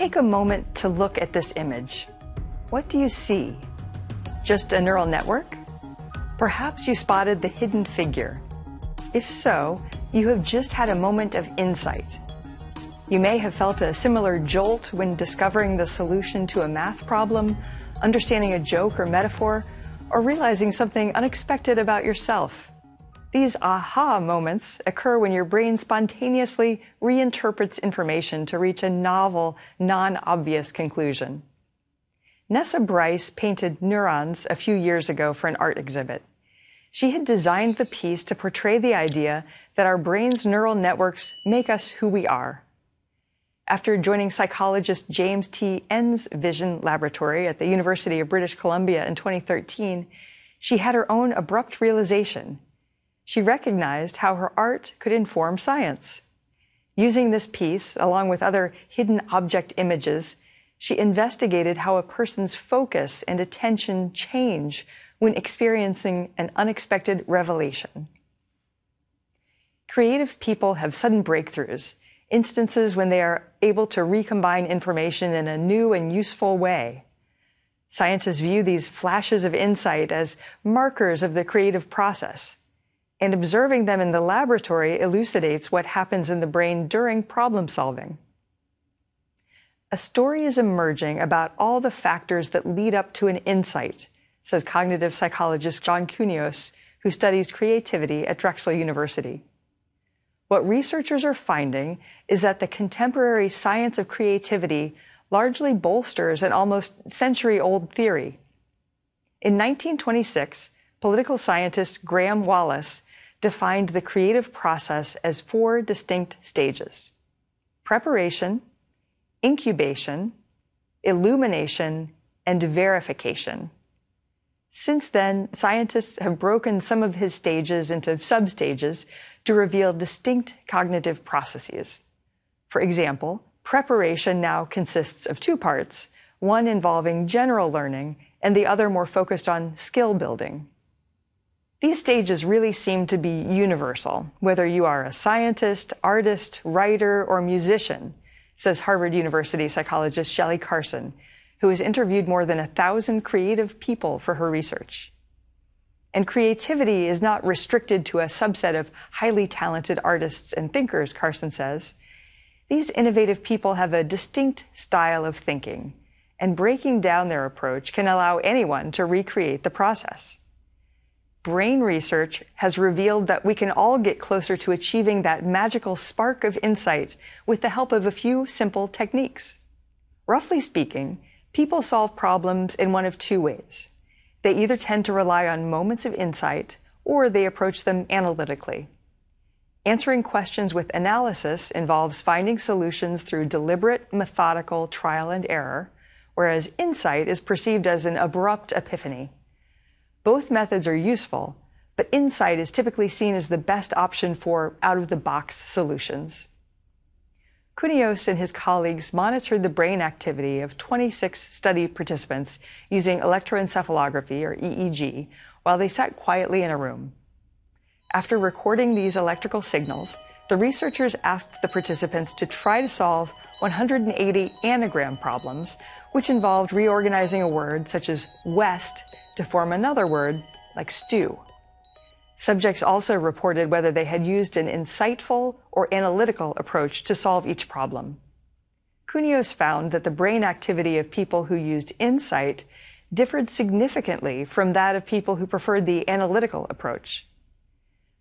take a moment to look at this image. What do you see? Just a neural network? Perhaps you spotted the hidden figure. If so, you have just had a moment of insight. You may have felt a similar jolt when discovering the solution to a math problem, understanding a joke or metaphor, or realizing something unexpected about yourself. These aha moments occur when your brain spontaneously reinterprets information to reach a novel, non-obvious conclusion. Nessa Bryce painted neurons a few years ago for an art exhibit. She had designed the piece to portray the idea that our brain's neural networks make us who we are. After joining psychologist James T. Enns' vision laboratory at the University of British Columbia in 2013, she had her own abrupt realization. She recognized how her art could inform science. Using this piece, along with other hidden object images, she investigated how a person's focus and attention change when experiencing an unexpected revelation. Creative people have sudden breakthroughs, instances when they are able to recombine information in a new and useful way. Scientists view these flashes of insight as markers of the creative process, and observing them in the laboratory elucidates what happens in the brain during problem solving. A story is emerging about all the factors that lead up to an insight, says cognitive psychologist John Kounios, who studies creativity at Drexel University. What researchers are finding is that the contemporary science of creativity largely bolsters an almost century-old theory. In 1926, political scientist Graham Wallace defined the creative process as four distinct stages: preparation, incubation, illumination, and verification. Since then, scientists have broken some of his stages into substages to reveal distinct cognitive processes. For example, preparation now consists of two parts, one involving general learning and the other more focused on skill building. These stages really seem to be universal, whether you are a scientist, artist, writer, or musician, says Harvard University psychologist Shelley Carson, who has interviewed more than 1,000 creative people for her research. And creativity is not restricted to a subset of highly talented artists and thinkers, Carson says. These innovative people have a distinct style of thinking, and breaking down their approach can allow anyone to recreate the process. Brain research has revealed that we can all get closer to achieving that magical spark of insight with the help of a few simple techniques. Roughly speaking, people solve problems in one of two ways. They either tend to rely on moments of insight, or they approach them analytically. Answering questions with analysis involves finding solutions through deliberate, methodical trial and error, whereas insight is perceived as an abrupt epiphany. Both methods are useful, but insight is typically seen as the best option for out-of-the-box solutions. Kounios and his colleagues monitored the brain activity of 26 study participants using electroencephalography, or EEG, while they sat quietly in a room. After recording these electrical signals, the researchers asked the participants to try to solve 180 anagram problems, which involved reorganizing a word such as west to form another word, like stew. Subjects also reported whether they had used an insightful or analytical approach to solve each problem. Kounios found that the brain activity of people who used insight differed significantly from that of people who preferred the analytical approach.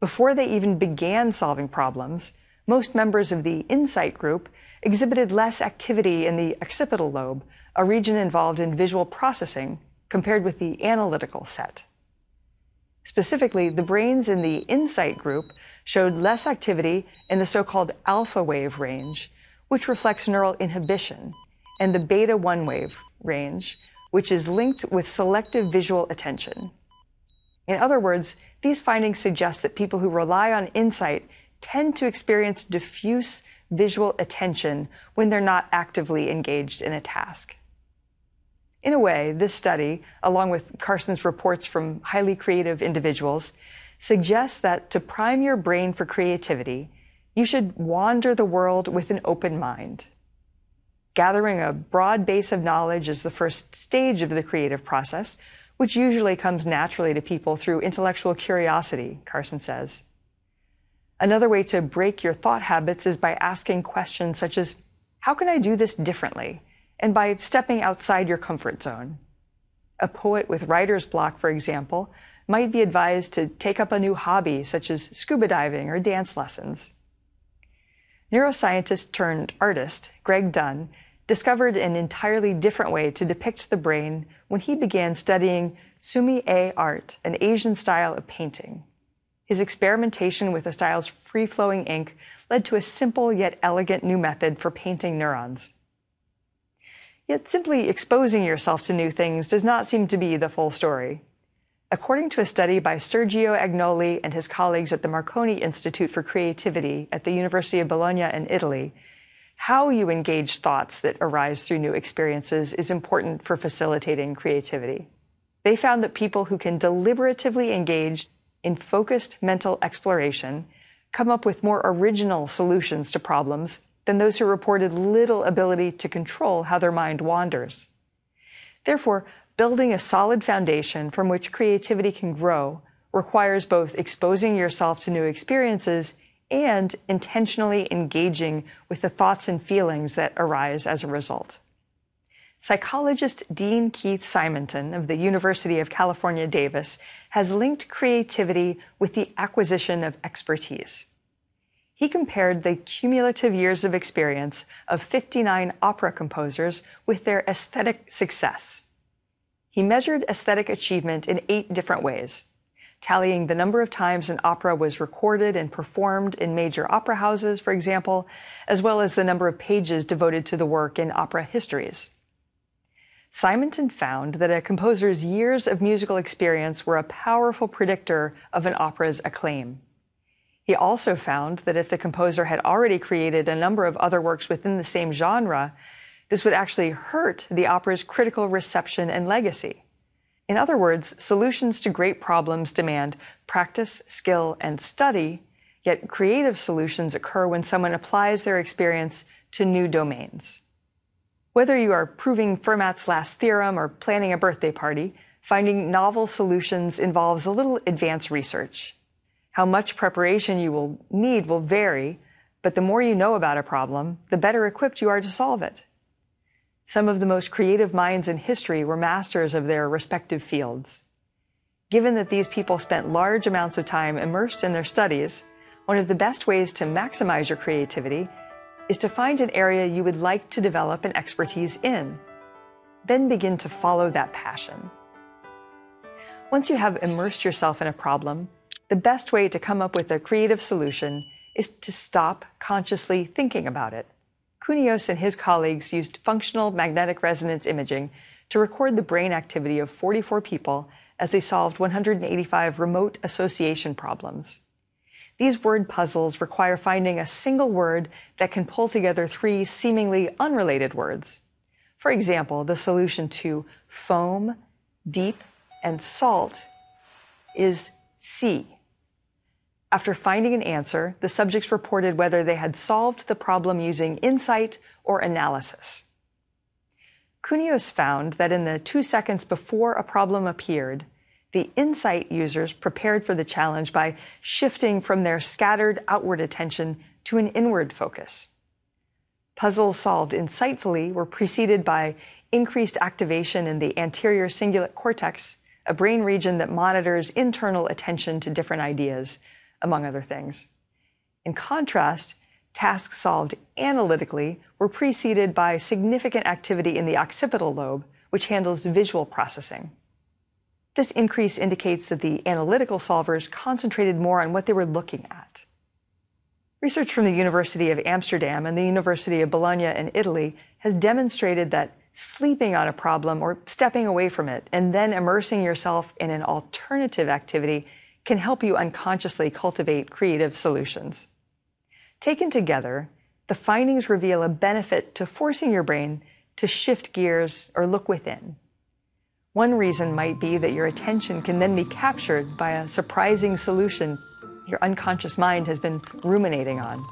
Before they even began solving problems, most members of the insight group exhibited less activity in the occipital lobe, a region involved in visual processing, compared with the analytical set. Specifically, the brains in the insight group showed less activity in the so-called alpha wave range, which reflects neural inhibition, and the beta 1 wave range, which is linked with selective visual attention. In other words, these findings suggest that people who rely on insight tend to experience diffuse visual attention when they're not actively engaged in a task. In a way, this study, along with Carson's reports from highly creative individuals, suggests that to prime your brain for creativity, you should wander the world with an open mind. Gathering a broad base of knowledge is the first stage of the creative process, which usually comes naturally to people through intellectual curiosity, Carson says. Another way to break your thought habits is by asking questions such as, how can I do this differently? And by stepping outside your comfort zone. A poet with writer's block, for example, might be advised to take up a new hobby, such as scuba diving or dance lessons. Neuroscientist turned artist, Greg Dunn, discovered an entirely different way to depict the brain when he began studying sumi-e art, an Asian style of painting. His experimentation with the style's free-flowing ink led to a simple yet elegant new method for painting neurons. Yet simply exposing yourself to new things does not seem to be the full story. According to a study by Sergio Agnoli and his colleagues at the Marconi Institute for Creativity at the University of Bologna in Italy, how you engage thoughts that arise through new experiences is important for facilitating creativity. They found that people who can deliberatively engage in focused mental exploration come up with more original solutions to problems than those who reported little ability to control how their mind wanders. Therefore, building a solid foundation from which creativity can grow requires both exposing yourself to new experiences and intentionally engaging with the thoughts and feelings that arise as a result. Psychologist Dean Keith Simonton of the University of California, Davis, has linked creativity with the acquisition of expertise. He compared the cumulative years of experience of 59 opera composers with their aesthetic success. He measured aesthetic achievement in 8 different ways, tallying the number of times an opera was recorded and performed in major opera houses, for example, as well as the number of pages devoted to the work in opera histories. Simonton found that a composer's years of musical experience were a powerful predictor of an opera's acclaim. He also found that if the composer had already created a number of other works within the same genre, this would actually hurt the opera's critical reception and legacy. In other words, solutions to great problems demand practice, skill, and study, yet creative solutions occur when someone applies their experience to new domains. Whether you are proving Fermat's Last Theorem or planning a birthday party, finding novel solutions involves a little advanced research. How much preparation you will need will vary, but the more you know about a problem, the better equipped you are to solve it. Some of the most creative minds in history were masters of their respective fields. Given that these people spent large amounts of time immersed in their studies, one of the best ways to maximize your creativity is to find an area you would like to develop an expertise in. Then begin to follow that passion. Once you have immersed yourself in a problem, the best way to come up with a creative solution is to stop consciously thinking about it. Kounios and his colleagues used functional magnetic resonance imaging to record the brain activity of 44 people as they solved 185 remote association problems. These word puzzles require finding a single word that can pull together 3 seemingly unrelated words. For example, the solution to foam, deep, and salt is sea. After finding an answer, the subjects reported whether they had solved the problem using insight or analysis. Kounios found that in the 2 seconds before a problem appeared, the insight users prepared for the challenge by shifting from their scattered outward attention to an inward focus. Puzzles solved insightfully were preceded by increased activation in the anterior cingulate cortex, a brain region that monitors internal attention to different ideas, among other things. In contrast, tasks solved analytically were preceded by significant activity in the occipital lobe, which handles visual processing. This increase indicates that the analytical solvers concentrated more on what they were looking at. Research from the University of Amsterdam and the University of Bologna in Italy has demonstrated that sleeping on a problem or stepping away from it and then immersing yourself in an alternative activity can help you unconsciously cultivate creative solutions. Taken together, the findings reveal a benefit to forcing your brain to shift gears or look within. One reason might be that your attention can then be captured by a surprising solution your unconscious mind has been ruminating on.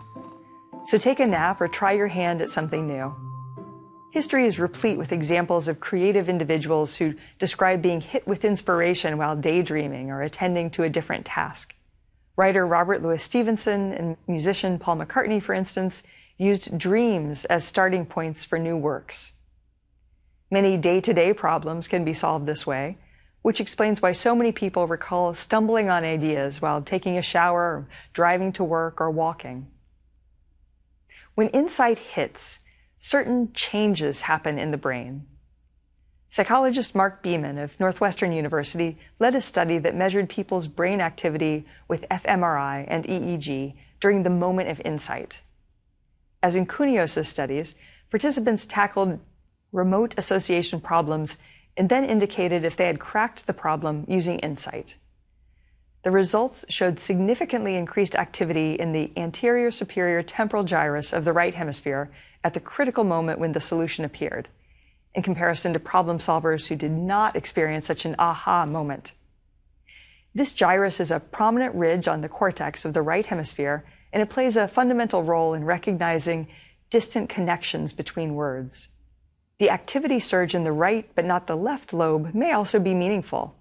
So take a nap or try your hand at something new. History is replete with examples of creative individuals who describe being hit with inspiration while daydreaming or attending to a different task. Writer Robert Louis Stevenson and musician Paul McCartney, for instance, used dreams as starting points for new works. Many day-to-day problems can be solved this way, which explains why so many people recall stumbling on ideas while taking a shower, driving to work, or walking. When insight hits, certain changes happen in the brain. Psychologist Mark Beeman of Northwestern University led a study that measured people's brain activity with fMRI and EEG during the moment of insight. As in Kounios' studies, participants tackled remote association problems and then indicated if they had cracked the problem using insight. The results showed significantly increased activity in the anterior superior temporal gyrus of the right hemisphere at the critical moment when the solution appeared, in comparison to problem solvers who did not experience such an aha moment. This gyrus is a prominent ridge on the cortex of the right hemisphere, and it plays a fundamental role in recognizing distant connections between words. The activity surge in the right but not the left lobe may also be meaningful.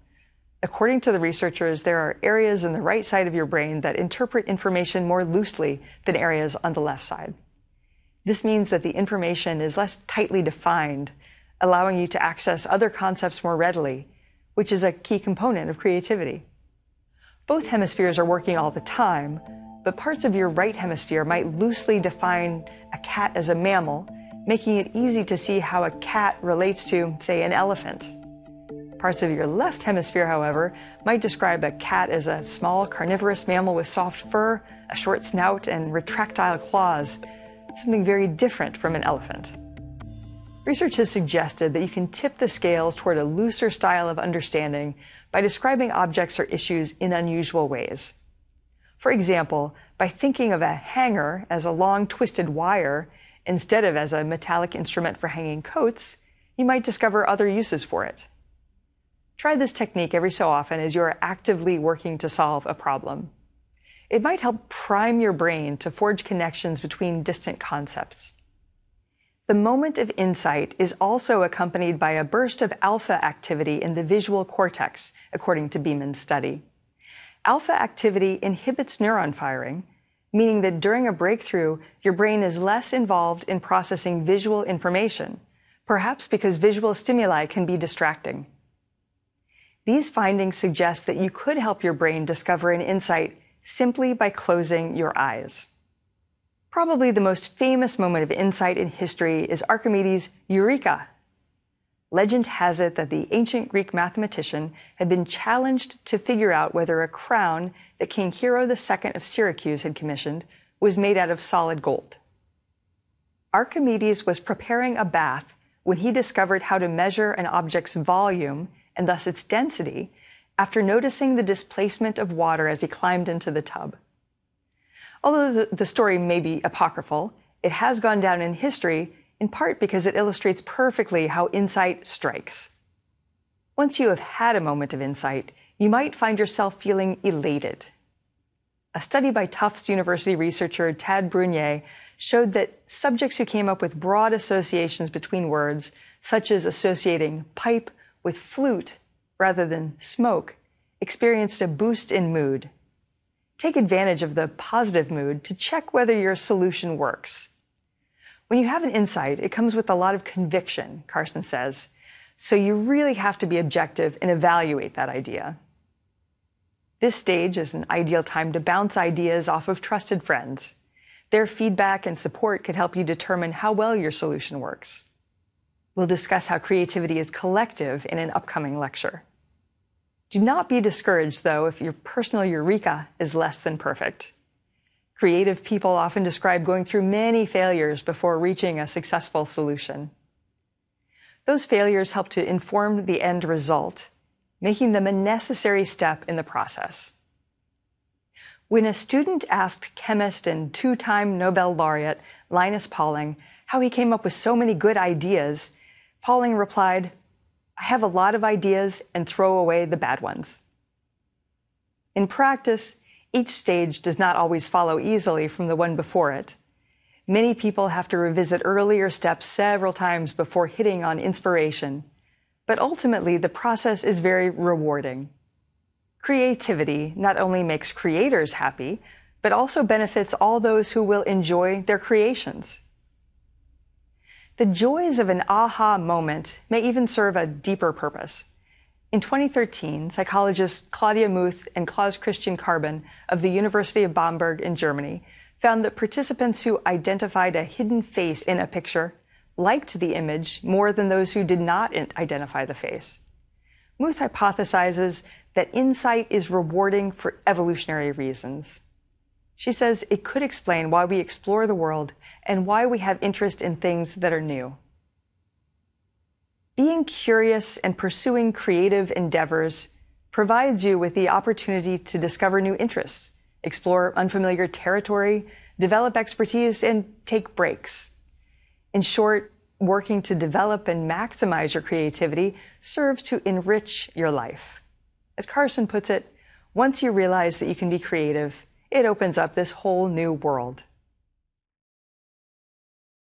According to the researchers, there are areas in the right side of your brain that interpret information more loosely than areas on the left side. This means that the information is less tightly defined, allowing you to access other concepts more readily, which is a key component of creativity. Both hemispheres are working all the time, but parts of your right hemisphere might loosely define a cat as a mammal, making it easy to see how a cat relates to, say, an elephant. Parts of your left hemisphere, however, might describe a cat as a small carnivorous mammal with soft fur, a short snout, and retractile claws, something very different from an elephant. Research has suggested that you can tip the scales toward a looser style of understanding by describing objects or issues in unusual ways. For example, by thinking of a hanger as a long twisted wire instead of as a metallic instrument for hanging coats, you might discover other uses for it. Try this technique every so often as you are actively working to solve a problem. It might help prime your brain to forge connections between distant concepts. The moment of insight is also accompanied by a burst of alpha activity in the visual cortex, according to Beeman's study. Alpha activity inhibits neuron firing, meaning that during a breakthrough, your brain is less involved in processing visual information, perhaps because visual stimuli can be distracting. These findings suggest that you could help your brain discover an insight simply by closing your eyes. Probably the most famous moment of insight in history is Archimedes' Eureka! Legend has it that the ancient Greek mathematician had been challenged to figure out whether a crown that King Hiero II of Syracuse had commissioned was made out of solid gold. Archimedes was preparing a bath when he discovered how to measure an object's volume, and thus its density, after noticing the displacement of water as he climbed into the tub. Although the story may be apocryphal, it has gone down in history, in part because it illustrates perfectly how insight strikes. Once you have had a moment of insight, you might find yourself feeling elated. A study by Tufts University researcher Tad Brunier showed that subjects who came up with broad associations between words, such as associating pipe with flute rather than smoke, experienced a boost in mood. Take advantage of the positive mood to check whether your solution works. When you have an insight, it comes with a lot of conviction, Carson says, so you really have to be objective and evaluate that idea. This stage is an ideal time to bounce ideas off of trusted friends. Their feedback and support could help you determine how well your solution works. We'll discuss how creativity is collective in an upcoming lecture. Do not be discouraged, though, if your personal eureka is less than perfect. Creative people often describe going through many failures before reaching a successful solution. Those failures help to inform the end result, making them a necessary step in the process. When a student asked chemist and two-time Nobel laureate Linus Pauling how he came up with so many good ideas, Pauling replied, "I have a lot of ideas and throw away the bad ones." In practice, each stage does not always follow easily from the one before it. Many people have to revisit earlier steps several times before hitting on inspiration, but ultimately the process is very rewarding. Creativity not only makes creators happy, but also benefits all those who will enjoy their creations. The joys of an aha moment may even serve a deeper purpose. In 2013, psychologists Claudia Muth and Klaus Christian Carbon of the University of Bamberg in Germany found that participants who identified a hidden face in a picture liked the image more than those who did not identify the face. Muth hypothesizes that insight is rewarding for evolutionary reasons. She says it could explain why we explore the world and why we have interest in things that are new. Being curious and pursuing creative endeavors provides you with the opportunity to discover new interests, explore unfamiliar territory, develop expertise, and take breaks. In short, working to develop and maximize your creativity serves to enrich your life. As Carson puts it, once you realize that you can be creative, it opens up this whole new world.